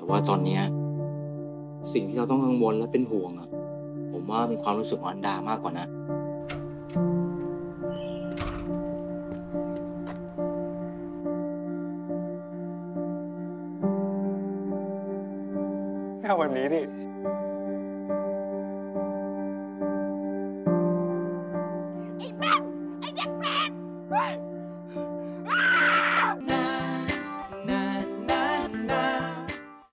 แต่ว่าตอนนี้สิ่งที่เราต้องกังวลและเป็นห่วงอะผมว่าเป็นความรู้สึกของอันดามากกว่านะไม่เอาแบบนี้ดิ